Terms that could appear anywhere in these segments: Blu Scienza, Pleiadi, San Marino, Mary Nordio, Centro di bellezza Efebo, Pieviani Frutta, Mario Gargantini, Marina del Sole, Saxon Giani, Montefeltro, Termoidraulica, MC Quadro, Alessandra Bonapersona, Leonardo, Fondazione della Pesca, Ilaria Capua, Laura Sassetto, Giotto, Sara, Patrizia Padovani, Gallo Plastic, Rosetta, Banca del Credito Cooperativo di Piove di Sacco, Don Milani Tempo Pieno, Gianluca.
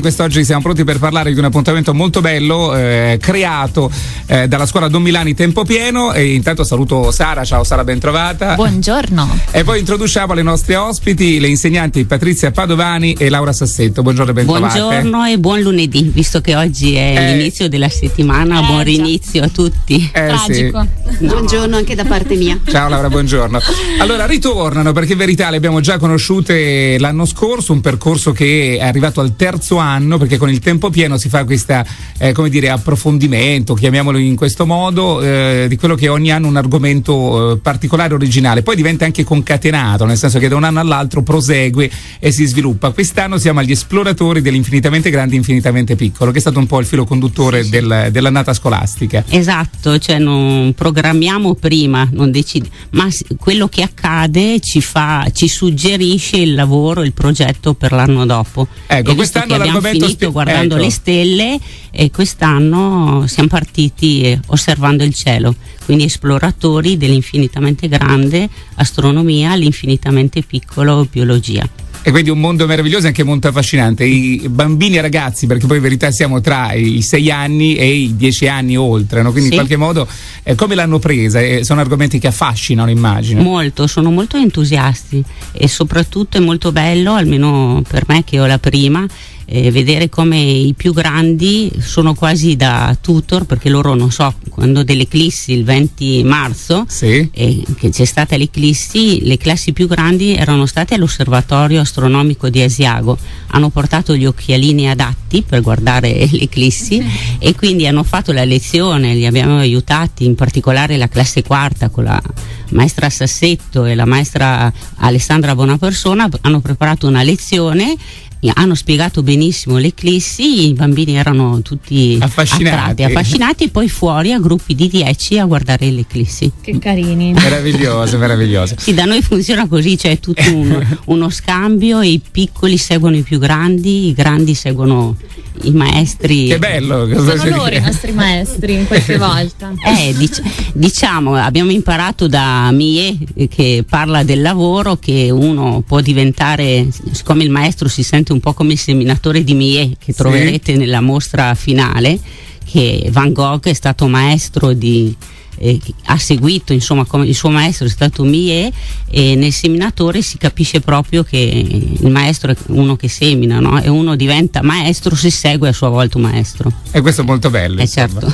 Quest'oggi siamo pronti per parlare di un appuntamento molto bello creato dalla scuola Don Milani Tempo Pieno, e intanto saluto Sara. Ciao Sara, ben trovata. Buongiorno. E poi introduciamo le nostre ospiti, le insegnanti Patrizia Padovani e Laura Sassetto. Buongiorno, ben trovate. Buongiorno e buon lunedì, visto che oggi è l'inizio della settimana, buon rinizio a tutti. Tragico. Sì. Buongiorno anche da parte mia. Ciao Laura, buongiorno. Allora, ritornano, perché in verità le abbiamo già conosciute l'anno scorso, un percorso che è arrivato al terzo anno, perché con il tempo pieno si fa questa approfondimento, chiamiamolo in questo modo, di quello che ogni anno un argomento particolare, originale, poi diventa anche concatenato, nel senso che da un anno all'altro prosegue e si sviluppa. Quest'anno siamo agli esploratori dell'infinitamente grande, infinitamente piccolo, che è stato un po' il filo conduttore dell'annata scolastica. Esatto, cioè non programmiamo prima, non decidiamo, ma quello che accade ci suggerisce il lavoro, il progetto per l'anno dopo. Ecco, quest'anno abbiamo finito guardando le stelle, e quest'anno siamo partiti osservando il cielo, quindi esploratori dell'infinitamente grande, astronomia, l'infinitamente piccolo, biologia. E quindi un mondo meraviglioso e anche molto affascinante. I bambini e ragazzi, perché poi in verità siamo tra i 6 anni e i 10 anni oltre, no? Quindi sì, in qualche modo come l'hanno presa? Sono argomenti che affascinano, immagino. Molto, sono molto entusiasti, e soprattutto è molto bello, almeno per me che ho la prima, vedere come i più grandi sono quasi da tutor, perché loro, non so, quando dell'eclissi il 20 marzo sì, che c'è stata l'eclissi, le classi più grandi erano state all'osservatorio astronomico di Asiago, hanno portato gli occhialini adatti per guardare l'eclissi e quindi hanno fatto la lezione, li abbiamo aiutati, in particolare la classe quarta con la maestra Sassetto e la maestra Alessandra Bonapersona hanno preparato una lezione, hanno spiegato benissimo l'eclissi, i bambini erano tutti affascinati, e poi fuori a gruppi di 10 a guardare l'eclissi. Che carini. Meraviglioso. Sì, da noi funziona così, cioè è tutto uno scambio, e i piccoli seguono i più grandi, i grandi seguono i maestri. Che bello, sono loro i nostri maestri in qualche volta. Diciamo abbiamo imparato da Mie, che parla del lavoro, che uno può diventare, siccome il maestro si sente un po' come il seminatore di Mie, che troverete nella mostra finale, che Van Gogh è stato maestro di ha seguito, insomma, come il suo maestro è stato Mie, e nel seminatore si capisce proprio che il maestro è uno che semina, no? E uno diventa maestro se segue a sua volta un maestro, e questo è molto bello. Certo.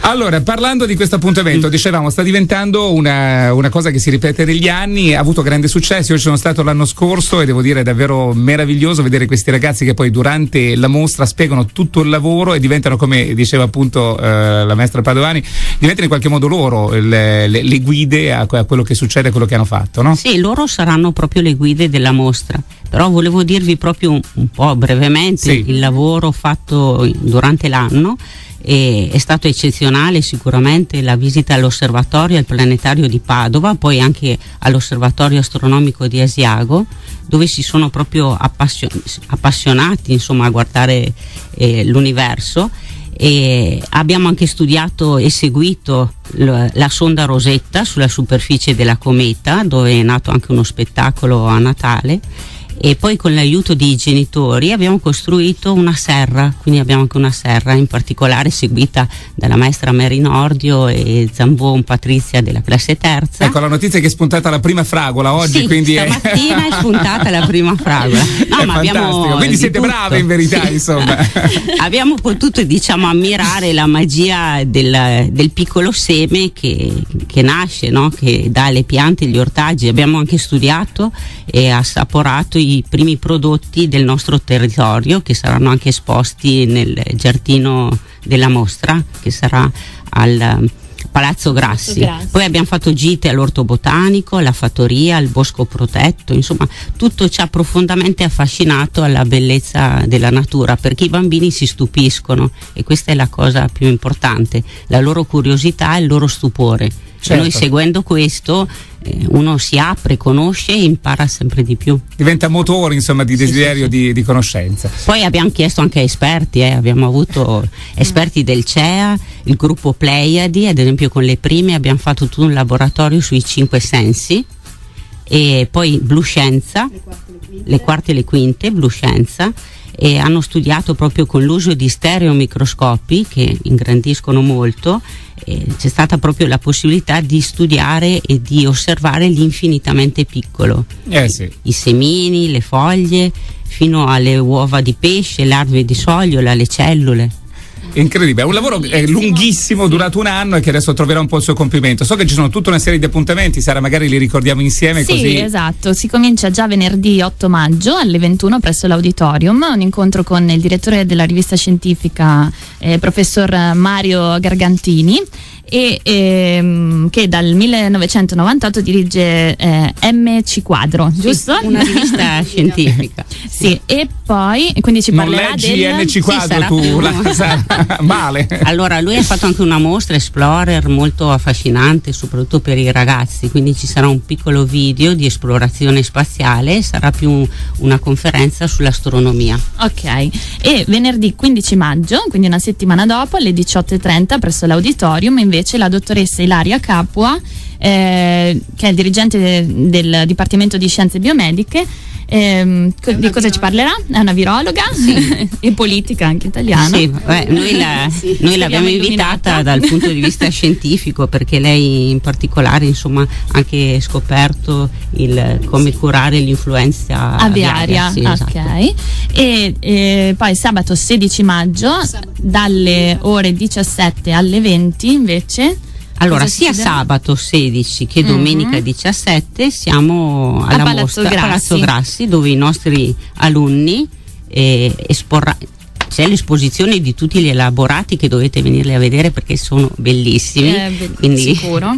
Allora, parlando di questo appuntamento, dicevamo sta diventando una cosa che si ripete negli anni, ha avuto grande successo. Io ci sono stato l'anno scorso e devo dire è davvero meraviglioso vedere questi ragazzi che poi durante la mostra spiegano tutto il lavoro e diventano, come diceva appunto la maestra Padovani, diventano in qualche modo loro le guide a quello che succede, a quello che hanno fatto, no? Sì, loro saranno proprio le guide della mostra, però volevo dirvi proprio un po' brevemente il lavoro fatto durante l'anno. È stato eccezionale sicuramente la visita all'osservatorio, al planetario di Padova, poi anche all'osservatorio astronomico di Asiago, dove si sono proprio appassionati, insomma, a guardare l'universo. E abbiamo anche studiato e seguito la sonda Rosetta sulla superficie della cometa, dove è nato anche uno spettacolo a Natale, e poi con l'aiuto dei genitori abbiamo costruito una serra, quindi abbiamo anche una serra in particolare seguita dalla maestra Mary Nordio e Zambon Patrizia della classe terza. Ecco, la notizia è che è spuntata la prima fragola oggi, quindi stamattina è spuntata la prima fragola. No, ma abbiamo, quindi siete bravi in verità, insomma. Abbiamo potuto, diciamo, ammirare la magia del piccolo seme che nasce, no? Che dà alle piante, gli ortaggi. Abbiamo anche studiato e assaporato i primi prodotti del nostro territorio, che saranno anche esposti nel giardino della mostra, che sarà al Palazzo Grassi. Poi abbiamo fatto gite all'orto botanico, alla fattoria, al bosco protetto, insomma tutto ci ha profondamente affascinato alla bellezza della natura, perché i bambini si stupiscono, e questa è la cosa più importante, la loro curiosità e il loro stupore. Certo. Noi seguendo questo uno si apre, conosce e impara sempre di più. Diventa motore, insomma, di desiderio di conoscenza. Poi abbiamo chiesto anche a esperti, abbiamo avuto esperti del CEA, il gruppo Pleiadi, ad esempio con le prime abbiamo fatto tutto un laboratorio sui 5 sensi, e poi Blu Scienza, le quarte e le quinte, Blu Scienza, e hanno studiato proprio con l'uso di stereomicroscopi che ingrandiscono molto, c'è stata proprio la possibilità di studiare e di osservare l'infinitamente piccolo, i semini, le foglie, fino alle uova di pesce, larve di sogliola, le cellule. Incredibile, è un lavoro lunghissimo, durato un anno e che adesso troverà un po' il suo compimento. So che ci sono tutta una serie di appuntamenti, Sara, magari li ricordiamo insieme. Sì, così. Esatto, si comincia già venerdì 8 maggio alle 21 presso l'Auditorium, un incontro con il direttore della rivista scientifica, professor Mario Gargantini, e che dal 1998 dirige MC Quadro, giusto? Una rivista scientifica. Sì, e poi quindi ci parlerà del MC Quadro, tu la Sara. Male. Allora, lui ha fatto anche una mostra Explorer molto affascinante, soprattutto per i ragazzi, quindi ci sarà un piccolo video di esplorazione spaziale, sarà più una conferenza sull'astronomia. Ok, e venerdì 15 maggio, quindi una settimana dopo, alle 18:30 presso l'Auditorium, invece la dottoressa Ilaria Capua, che è il dirigente del Dipartimento di Scienze Biomediche, di cosa ci parlerà? È una virologa, sì. E politica anche italiana. Sì, beh, noi l'abbiamo invitata dal punto di vista scientifico, perché lei in particolare, insomma, ha anche scoperto come curare l'influenza aviaria. Sì, ok. Esatto. E poi sabato 16 maggio dalle ore 17 alle 20 invece. Allora, sia sabato 16 che domenica 17 siamo alla mostra a Palazzo Grassi, dove i nostri alunni c'è l'esposizione di tutti gli elaborati che dovete venirli a vedere, perché sono bellissimi, quindi, sicuro.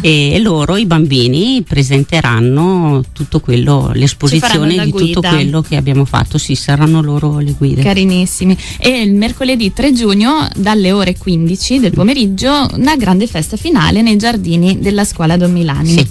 E loro, i bambini, presenteranno tutto quello, l'esposizione di guida. Tutto quello che abbiamo fatto, sì, saranno loro le guide. Carinissimi. E il mercoledì 3 giugno dalle ore 15 del pomeriggio una grande festa finale nei giardini della scuola Don Milani. Sì,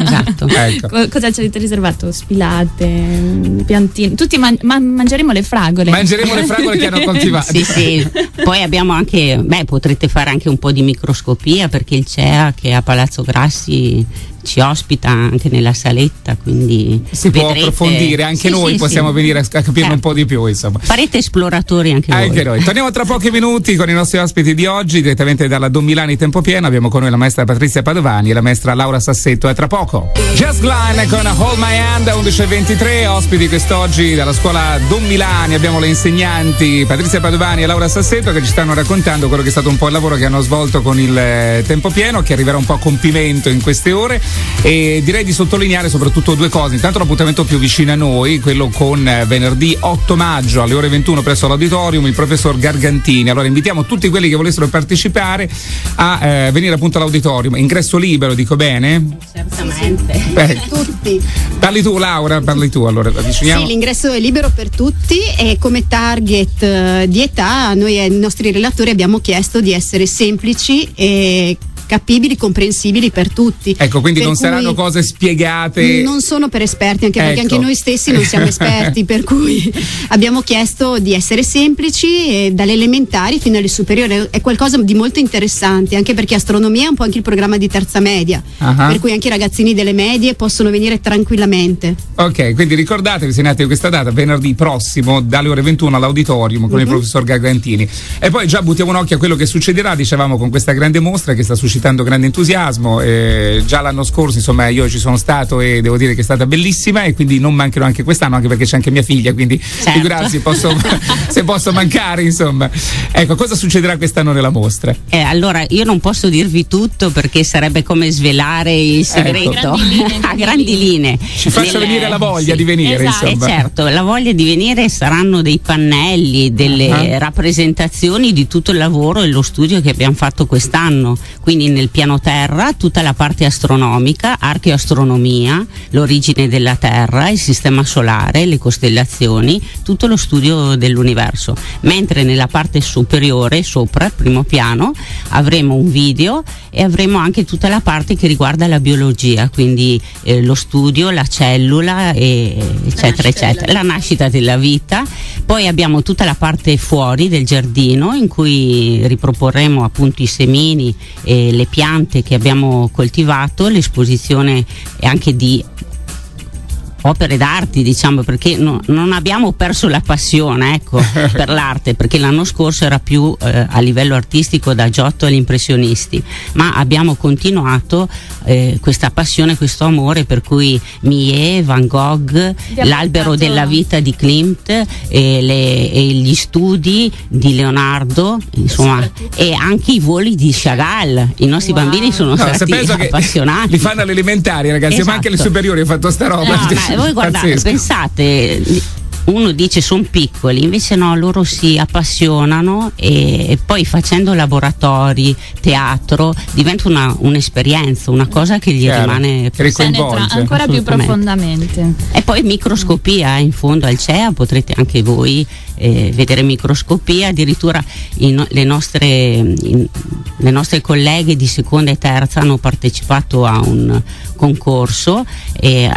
esatto. Ecco. Cosa ci avete riservato? Spilate, piantine, tutti mangeremo le fragole. Mangeremo le fragole che hanno coltivato. Sì, sì. Poi abbiamo anche, potrete fare anche un po' di microscopia, perché il CEA, che è a Palazzo Grassi, ci ospita anche nella saletta, quindi si può approfondire anche noi possiamo venire a capirne un po' di più, insomma. Farete esploratori anche voi. Torniamo tra pochi minuti con i nostri ospiti di oggi, direttamente dalla Don Milani Tempo Pieno. Abbiamo con noi la maestra Patrizia Padovani e la maestra Laura Sassetto. A tra poco. Just Line con Hold My Hand, 11:23, ospiti quest'oggi dalla scuola Don Milani. Abbiamo le insegnanti Patrizia Padovani e Laura Sassetto che ci stanno raccontando quello che è stato un po' il lavoro che hanno svolto con il tempo pieno, che arriverà un po' a compimento in queste ore. E direi di sottolineare soprattutto due cose. Intanto l'appuntamento più vicino a noi, quello con venerdì 8 maggio alle ore 21 presso l'Auditorium, il professor Gargantini. Allora invitiamo tutti quelli che volessero partecipare a venire appunto all'Auditorium. Ingresso libero, dico bene? Certamente. Tutti. Parli tu, Laura, allora avviciniamo. Sì, l'ingresso è libero per tutti e come target di età noi ai nostri relatori abbiamo chiesto di essere semplici e capibili, comprensibili per tutti. Ecco, quindi per non saranno cose spiegate. Non sono per esperti, anche perché anche noi stessi non siamo esperti, per cui abbiamo chiesto di essere semplici, e dalle elementari fino alle superiori. È qualcosa di molto interessante, anche perché astronomia è un po' anche il programma di terza media, per cui anche i ragazzini delle medie possono venire tranquillamente. Ok, quindi ricordatevi, segnate questa data, venerdì prossimo dalle ore 21 all'Auditorium con il professor Gargantini. E poi già buttiamo un occhio a quello che succederà, dicevamo, con questa grande mostra che sta suscitando grande entusiasmo. Già l'anno scorso, insomma, io ci sono stato e devo dire che è stata bellissima, e quindi non mancherò anche quest'anno, anche perché c'è anche mia figlia, quindi figurarsi se posso mancare, insomma. Ecco, cosa succederà quest'anno nella mostra? Allora, io non posso dirvi tutto perché sarebbe come svelare il segreto a grandi linee. Ci faccio venire la voglia di venire, insomma. Certo, la voglia di venire. Saranno dei pannelli, delle rappresentazioni di tutto il lavoro e lo studio che abbiamo fatto quest'anno, quindi nel piano terra tutta la parte astronomica, archeoastronomia, l'origine della Terra, il sistema solare, le costellazioni, tutto lo studio dell'universo, mentre nella parte superiore, sopra, primo piano, avremo un video e avremo anche tutta la parte che riguarda la biologia, quindi lo studio, la cellula, eccetera, la nascita della vita. Poi abbiamo tutta la parte fuori del giardino, in cui riproporremo appunto i semini e le piante che abbiamo coltivato, l'esposizione anche di opere d'arte, diciamo, perché non abbiamo perso la passione, ecco, per l'arte, perché l'anno scorso era più a livello artistico, da Giotto agli impressionisti, ma abbiamo continuato questa passione, questo amore, per cui Mie, Van Gogh, l'albero della vita di Klimt e gli studi di Leonardo, insomma, e anche i voli di Chagall. I nostri bambini sono stati appassionati, li fanno alle elementari, ragazzi, esatto. Ma anche alle superiori ho fatto sta roba, no, cioè, voi guardate, pazzesco. Pensate, uno dice sono piccoli, invece no, loro si appassionano e poi facendo laboratori, teatro, diventa un'esperienza, una cosa che gli rimane ancora più profondamente. E poi microscopia, in fondo al CEA potrete anche voi vedere microscopia, addirittura le nostre colleghe di seconda e terza hanno partecipato a un concorso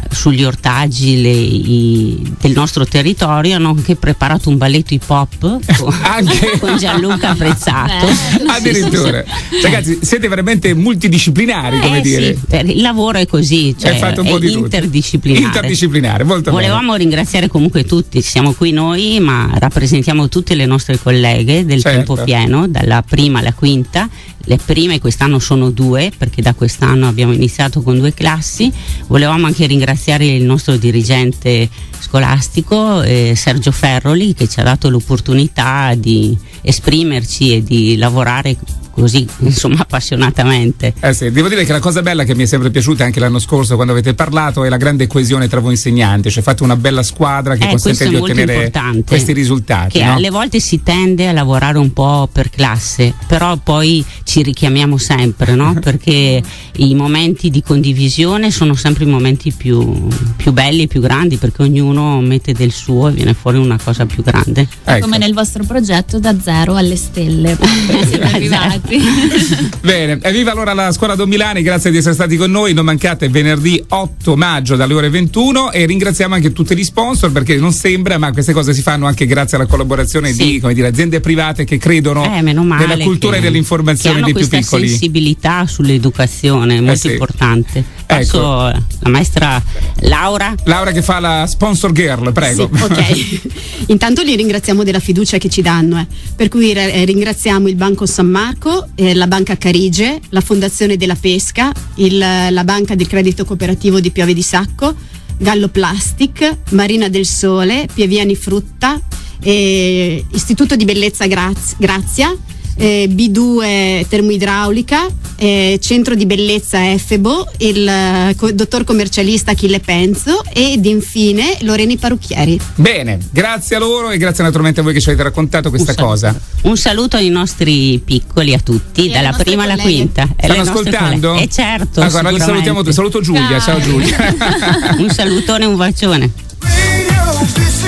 sugli ortaggi del nostro territorio. Hanno anche preparato un balletto hip hop con Gianluca Prezzato. Addirittura, sì. Ragazzi, siete veramente multidisciplinari, come dire. Sì, il lavoro è così, cioè, è fatto un po' di interdisciplinare. Molto volevamo ringraziare comunque tutti, siamo qui noi, ma rappresentiamo tutte le nostre colleghe del Tempo Pieno, dalla prima alla quinta. Le prime quest'anno sono 2, perché da quest'anno abbiamo iniziato con 2 classi. Volevamo anche ringraziare il nostro dirigente scolastico Sergio Ferroli, che ci ha dato l'opportunità di esprimerci e di lavorare così, insomma, appassionatamente. Sì, devo dire che la cosa bella che mi è sempre piaciuta anche l'anno scorso quando avete parlato è la grande coesione tra voi insegnanti, cioè fate una bella squadra che consente di ottenere questi risultati, che alle volte si tende a lavorare un po' per classe, però poi ci richiamiamo sempre, perché i momenti di condivisione sono sempre i momenti più belli e più grandi, perché ognuno mette del suo e viene fuori una cosa più grande, come nel vostro progetto da 0 alle stelle. Siete arrivati. Bene, evviva allora la scuola Don Milani, grazie di essere stati con noi. Non mancate venerdì 8 maggio dalle ore 21, e ringraziamo anche tutti gli sponsor, perché non sembra, ma queste cose si fanno anche grazie alla collaborazione di, come dire, aziende private che credono nella cultura e dell'informazione dei più piccoli. C'è una sensibilità sull'educazione molto importante. Passo la maestra Laura che fa la sponsor girl, prego. Sì, ok. Intanto li ringraziamo della fiducia che ci danno, per cui ringraziamo il Banco San Marco, la Banca Carige, la Fondazione della Pesca, la Banca del Credito Cooperativo di Piove di Sacco, Gallo Plastic, Marina del Sole, Pieviani Frutta, Istituto di Bellezza Grazia, B2 Termoidraulica, Centro di bellezza Efebo, il dottor commercialista Achille Penzo ed infine Loreni Parrucchieri. Bene, grazie a loro e grazie naturalmente a voi che ci avete raccontato questa cosa. Un saluto ai nostri piccoli, a tutti, dalla prima alla quinta. Stanno ascoltando? Certo. Allora li salutiamo tutti. Saluto Giulia, ciao Giulia. Un salutone, un bacione.